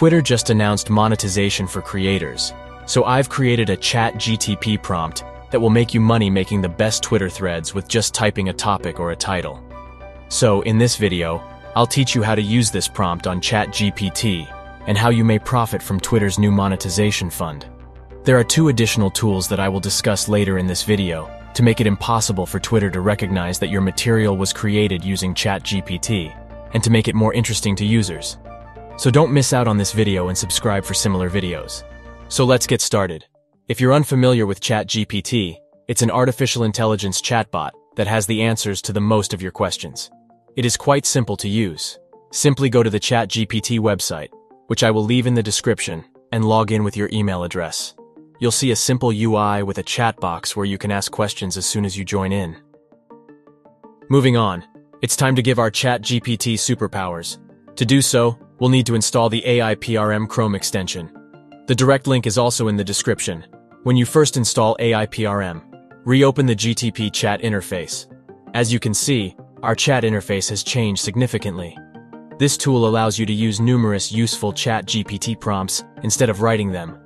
Twitter just announced monetization for creators, so I've created a ChatGPT prompt that will make you money making the best Twitter threads with just typing a topic or a title. So, in this video, I'll teach you how to use this prompt on ChatGPT and how you may profit from Twitter's new monetization fund. There are two additional tools that I will discuss later in this video to make it impossible for Twitter to recognize that your material was created using ChatGPT and to make it more interesting to users. So don't miss out on this video and subscribe for similar videos. So let's get started. If you're unfamiliar with ChatGPT, it's an artificial intelligence chatbot that has the answers to the most of your questions. It is quite simple to use. Simply go to the ChatGPT website, which I will leave in the description, and log in with your email address. You'll see a simple UI with a chat box where you can ask questions as soon as you join in. Moving on, it's time to give our ChatGPT superpowers. To do so, we'll need to install the AIPRM Chrome extension. The direct link is also in the description. When you first install AIPRM, reopen the GTP chat interface. As you can see, our chat interface has changed significantly. This tool allows you to use numerous useful ChatGPT prompts instead of writing them.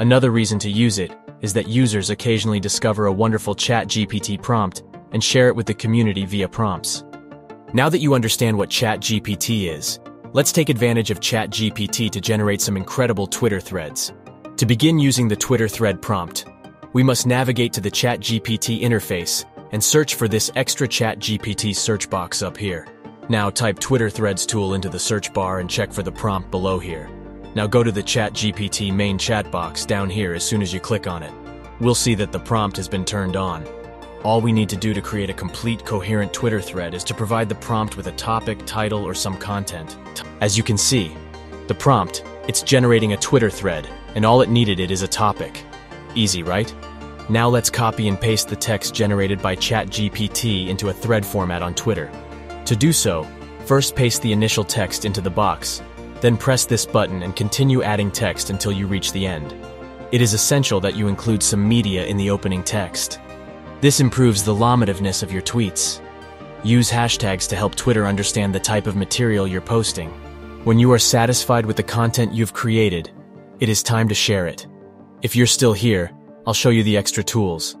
Another reason to use it is that users occasionally discover a wonderful ChatGPT prompt and share it with the community via prompts. Now that you understand what ChatGPT is, let's take advantage of ChatGPT to generate some incredible Twitter threads. To begin using the Twitter thread prompt, we must navigate to the ChatGPT interface and search for this extra ChatGPT search box up here. Now type Twitter threads tool into the search bar and check for the prompt below here. Now go to the ChatGPT main chat box down here as soon as you click on it. We'll see that the prompt has been turned on. All we need to do to create a complete, coherent Twitter thread is to provide the prompt with a topic, title, or some content. As you can see, the prompt, it's generating a Twitter thread, and all it needed is a topic. Easy, right? Now let's copy and paste the text generated by ChatGPT into a thread format on Twitter. To do so, first paste the initial text into the box, then press this button and continue adding text until you reach the end. It is essential that you include some media in the opening text. This improves the llamativeness of your tweets. Use hashtags to help Twitter understand the type of material you're posting. When you are satisfied with the content you've created, it is time to share it. If you're still here, I'll show you the extra tools.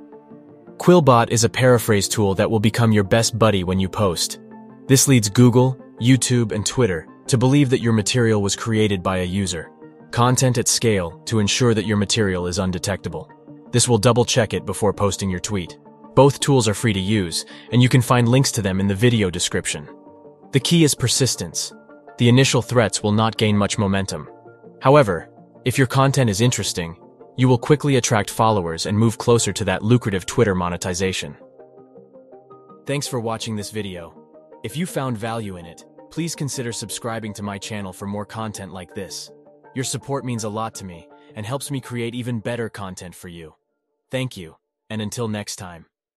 Quillbot is a paraphrase tool that will become your best buddy when you post. This leads Google, YouTube, and Twitter to believe that your material was created by a user. Content at scale to ensure that your material is undetectable. This will double-check it before posting your tweet. Both tools are free to use, and you can find links to them in the video description. The key is persistence. The initial threats will not gain much momentum. However, if your content is interesting, you will quickly attract followers and move closer to that lucrative Twitter monetization. Thanks for watching this video. If you found value in it, please consider subscribing to my channel for more content like this. Your support means a lot to me and helps me create even better content for you. Thank you, and until next time.